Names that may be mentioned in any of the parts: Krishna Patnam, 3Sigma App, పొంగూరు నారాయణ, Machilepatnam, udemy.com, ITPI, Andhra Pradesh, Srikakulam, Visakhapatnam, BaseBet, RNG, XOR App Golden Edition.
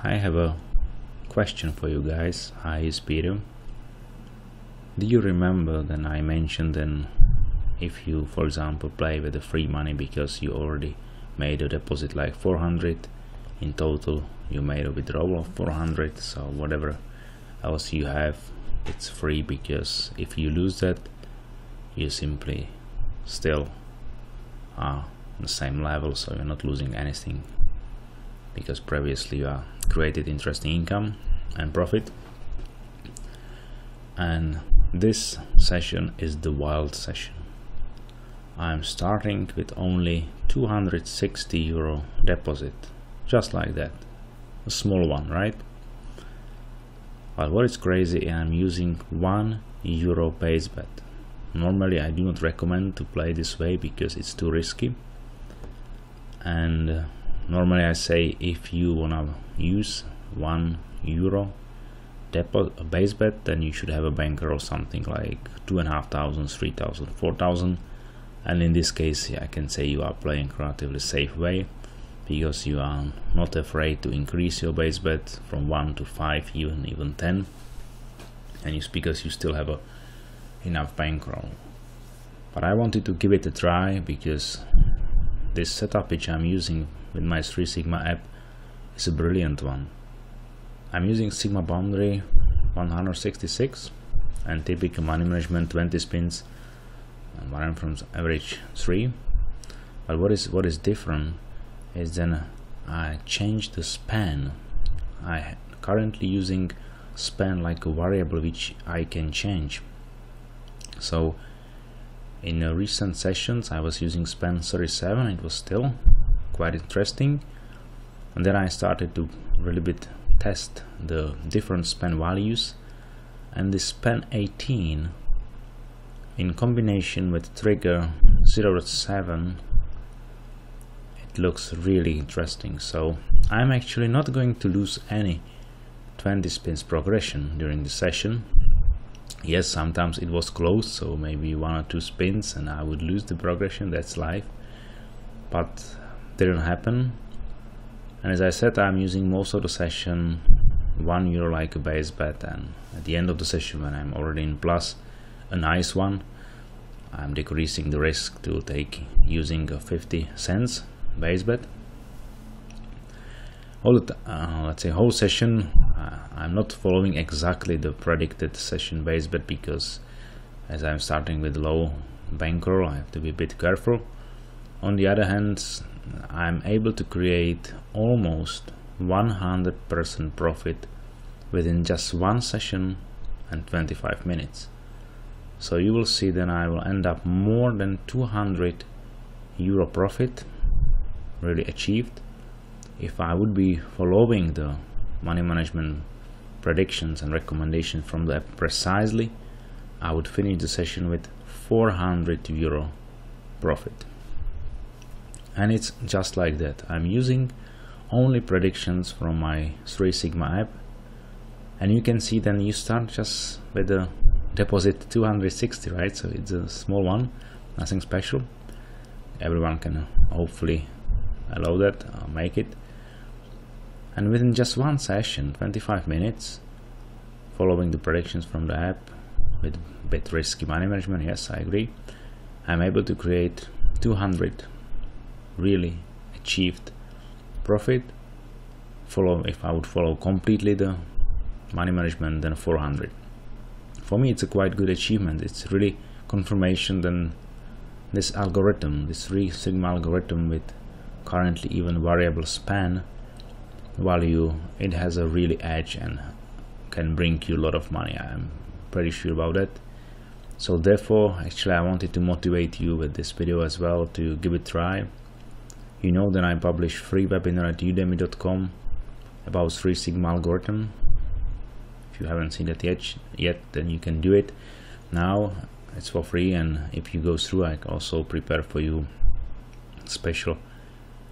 I have a question for you guys. Hi, it's Peter. Do you remember that I mentioned then if you, for example, play with the free money because you already made a deposit like 400 in total, you made a withdrawal of 400, so whatever else you have, it's free, because if you lose that, you simply still are on the same level, so you're not losing anything, because previously you are created interesting income and profit. And this session is the wild session. I'm starting with only 260 euro deposit, just like that, a small one, right? But what is crazy, I'm using €1 base bet. Normally I do not recommend to play this way because it's too risky, and normally I say if you wanna use €1 deposit base bet, then you should have a banker or something like 2,500, 3,000, 4,000. And in this case, I can say you are playing relatively safe way, because you are not afraid to increase your base bet from 1 to 5, even 10, and it's because you still have enough bankroll. But I wanted to give it a try, because this setup which I'm using with my 3Sigma app is a brilliant one. I'm using Sigma boundary 166 and typical money management 20 spins, and what I'm from average 3. But what is different is then I changed the span. I currently using span like a variable which I can change. So in the recent sessions I was using span 37, it was still quite interesting, and then I started to really bit test the different span values, and the span 18 in combination with trigger 0.7, it looks really interesting. So I'm actually not going to lose any 20 spins progression during the session. Yes, sometimes it was close, so maybe 1 or 2 spins and I would lose the progression, that's life, but didn't happen. And as I said, I'm using most of the session €1 like a base bet, and at the end of the session when I'm already in plus, a nice one, I'm decreasing the risk to take using a 50 cents base bet. All the let's say whole session, I'm not following exactly the predicted session base bet, because as I'm starting with low bankroll, I have to be a bit careful. On the other hand, I'm able to create almost 100% profit within just one session and 25 minutes. So you will see that I will end up more than €200 profit really achieved. If I would be following the money management predictions and recommendations from the app precisely, I would finish the session with €400 profit. And it's just like that. I'm using only predictions from my 3Sigma app, and you can see then you start just with the deposit 260, right? So it's a small one, nothing special, everyone can hopefully allow that or make it. And within just one session, 25 minutes, following the predictions from the app with a bit risky money management, yes, I agree, I'm able to create 200 really achieved profit. If I would follow completely the money management, then 400. For me, it's a quite good achievement. It's really confirmation that this algorithm, this 3Sigma algorithm with currently even variable span value, it has a really edge and can bring you a lot of money. I'm pretty sure about that. So therefore, actually I wanted to motivate you with this video as well to give it a try. You know that I publish free webinar at udemy.com about 3Sigma algorithm. If you haven't seen that yet, then you can do it now. It's for free, and if you go through, I also prepare for you special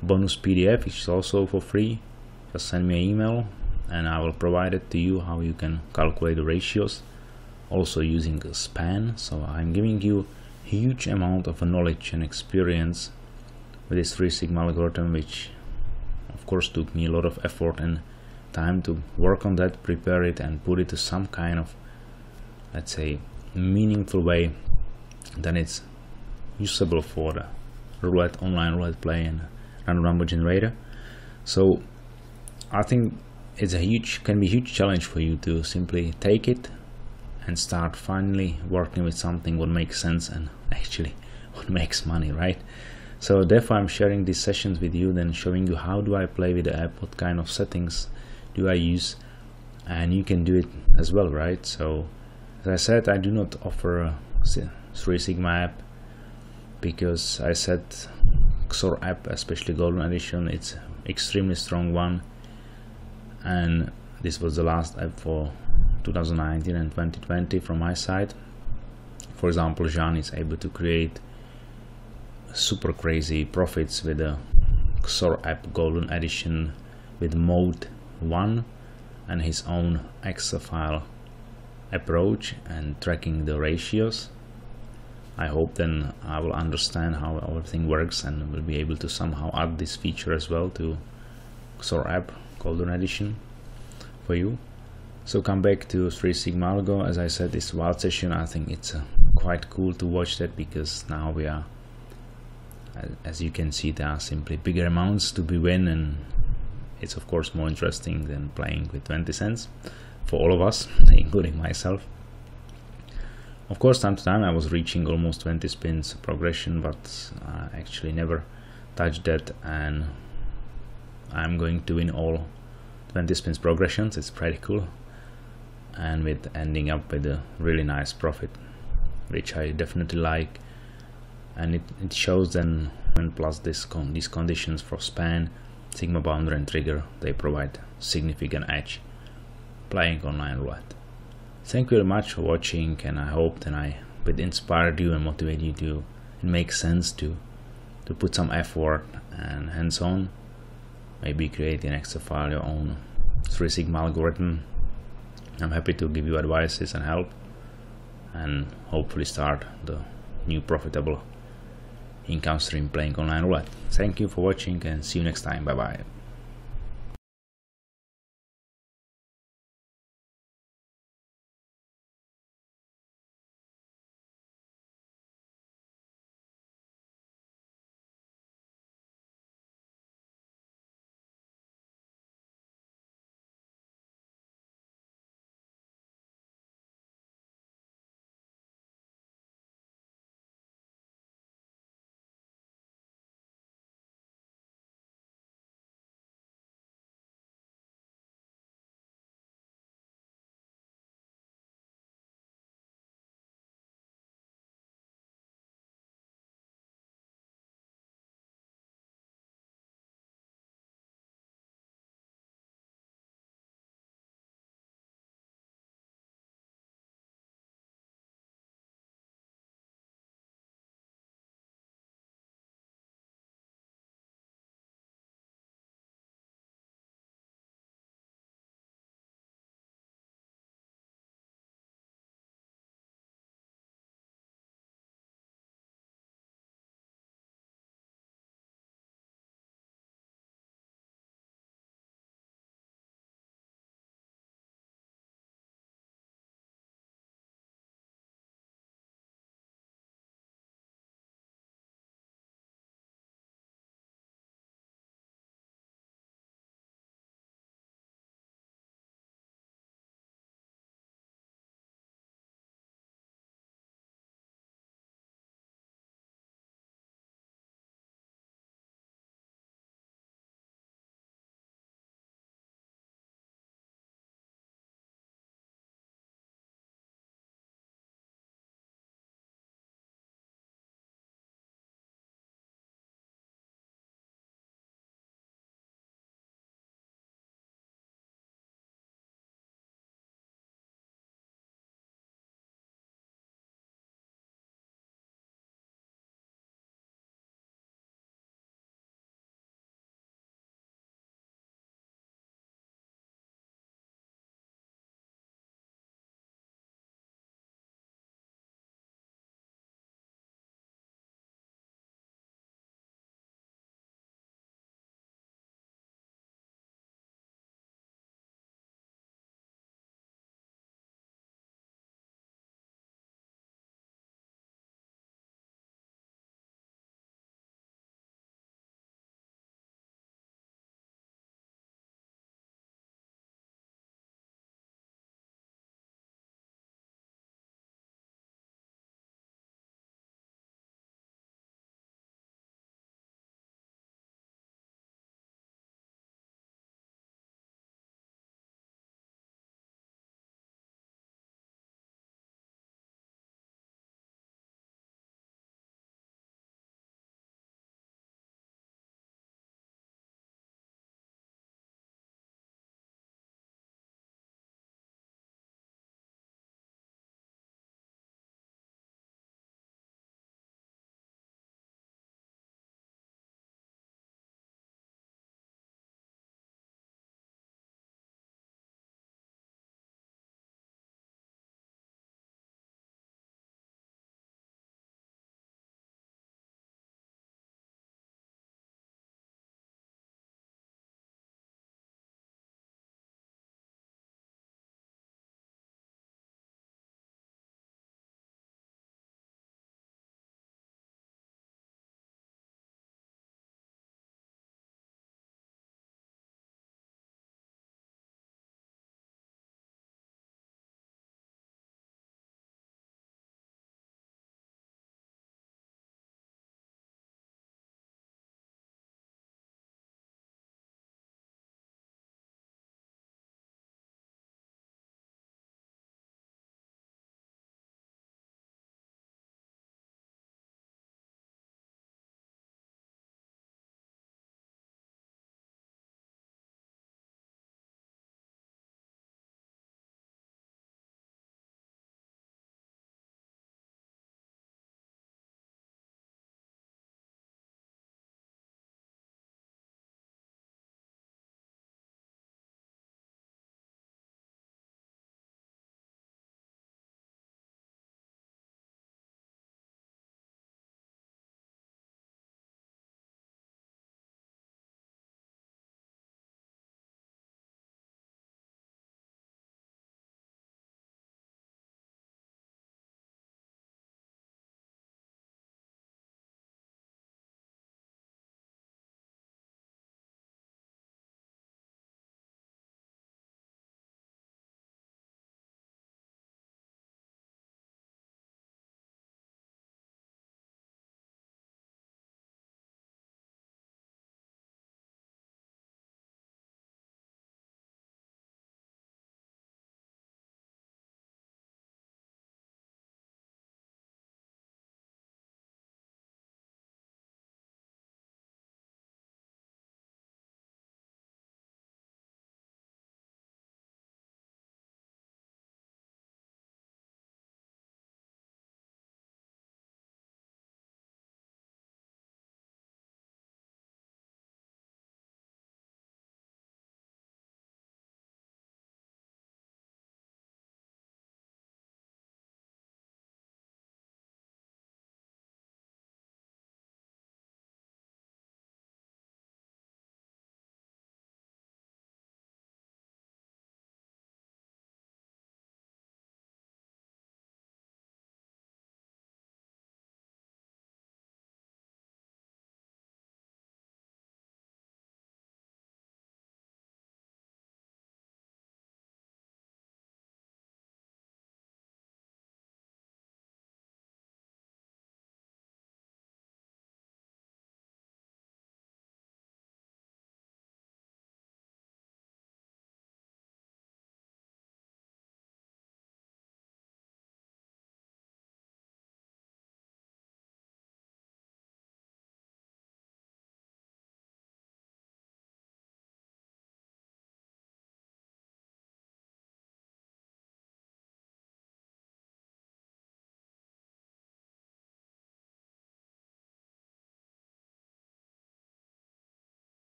bonus PDF, which is also for free. Just send me an email and I will provide it to you how you can calculate the ratios, also using a span. So I'm giving you a huge amount of knowledge and experience with this 3Sigma algorithm, which of course took me a lot of effort and time to work on that, prepare it and put it to some kind of, let's say, meaningful way, then it's usable for the roulette, online roulette play and random number generator. So I think it's a huge challenge for you to simply take it and start finally working with something what makes sense and actually what makes money, right? So therefore I'm sharing these sessions with you, then showing you how do I play with the app, what kind of settings do I use, and you can do it as well, right? So as I said, I do not offer a 3Sigma app because I said XOR app, especially Golden Edition, it's extremely strong one, and this was the last app for 2019 and 2020 from my side. For example, Jean is able to create super crazy profits with a XOR app Golden Edition with mode 1 and his own Excel file approach and tracking the ratios. I hope then I will understand how everything works and will be able to somehow add this feature as well to XOR app Golden Edition for you. So come back to 3Sigma Algo. As I said, this wild session, I think it's quite cool to watch that, because now we are, as you can see, there are simply bigger amounts to be win, and it's of course more interesting than playing with 20 cents for all of us, including myself. Of course, time to time I was reaching almost 20 spins progression, but I actually never touched that, and I'm going to win all 20 spins progressions. It's pretty cool, and with ending up with a really nice profit, which I definitely like. And it shows then, and plus these conditions for span, sigma boundary and trigger, they provide significant edge playing online roulette. Thank you very much for watching, and I hope that I would inspire you and motivate you to, it makes sense to put some effort and hands-on, maybe create an extra file, your own 3Sigma algorithm. I'm happy to give you advices and help, and hopefully start the new profitable income stream playing online roulette. Thank you for watching and see you next time. Bye bye.